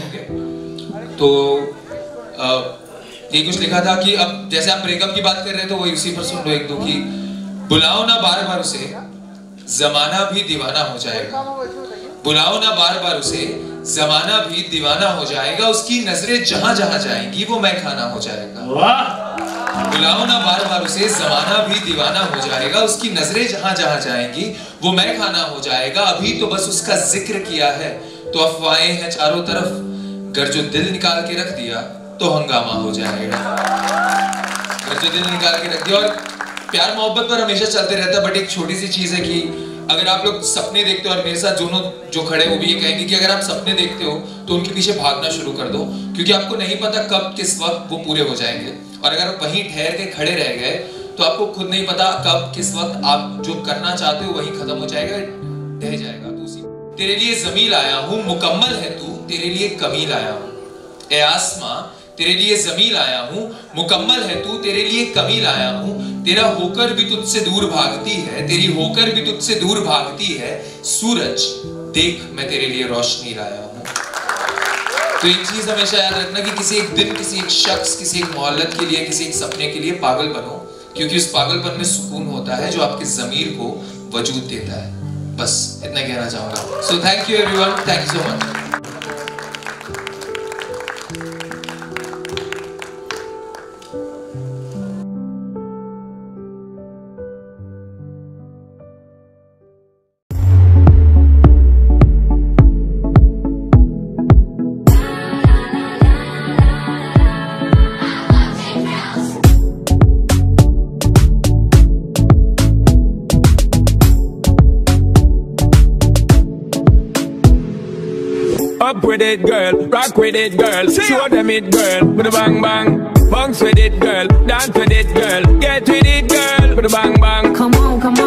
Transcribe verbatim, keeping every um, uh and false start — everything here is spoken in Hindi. में। तो आ, ये कुछ लिखा था कि अब जैसे आप ब्रेकअप की बात कर रहे थे तो वही उसी पर सुन लो एक दो कि बुलाओ ना बार बार उसे, जमाना भी दीवाना हो जाएगा। बुलाओ ना बार बार उसे, जमाना भी दीवाना हो जाएगा। उसकी नजरें जहां जहां जाएंगी वो मैं खाना हो जाएगा। बुलाओ ना बार बार उसे, जमाना भी दीवाना हो जाएगा। उसकी नजरें जहां जहां जाएंगी वो मैं खाना हो जाएगा। अभी तो बस उसका जिक्र किया है तो अफवाहें हैं चारों तरफ। घर जो दिल निकाल के रख दिया तो हंगामा हो जाएगा। घर जो दिल निकाल के रख दिया। और प्यार मोहब्बत पर हमेशा चलते रहता है, बट एक छोटी सी चीज है कि अगर आप लोग सपने देखते हो, और मेरे साथ दोनों जो खड़े वो भी ये कहेंगे कि अगर आप सपने देखते हो तो उनके पीछे भागना शुरू कर दो, क्योंकि आपको नहीं पता कब किस वक्त वो पूरे हो जाएंगे। और अगर आप वहीं ठहर के खड़े रह गए तो आपको खुद नहीं पता कब किस वक्त आप जो करना चाहते हो वही खत्म हो जाएगा, ढह जाएगा। तो उसी तेरे लिए जमील आया हूँ, मुकम्मल है तू तेरे लिए कमील आया हूँ। ए आसमां तेरे लिए जमील आया हूँ, मुकम्मल है तू तेरे लिए कमील आया हूँ। तेरा होकर भी तुझसे दूर भागती है, तेरी होकर भी तुझसे दूर भागती है। सूरज देख मैं तेरे लिए रोशनी लाया हूँ। तो एक चीज हमेशा याद रखना कि किसी एक दिन, किसी एक शख्स, किसी एक मोहल्लत के लिए, किसी एक सपने के लिए पागल बनो, क्योंकि उस पागलपन में सुकून होता है जो आपके जमीर को वजूद देता है। बस इतना कहना चाहूंगा। So thank you everyone, thank you so much. Up with it, girl, rock with it, girl. Show them it, girl, with a bang bang. Bounce with it, girl, dance with it, girl. Get with it, girl, with a bang bang. Come on, come on.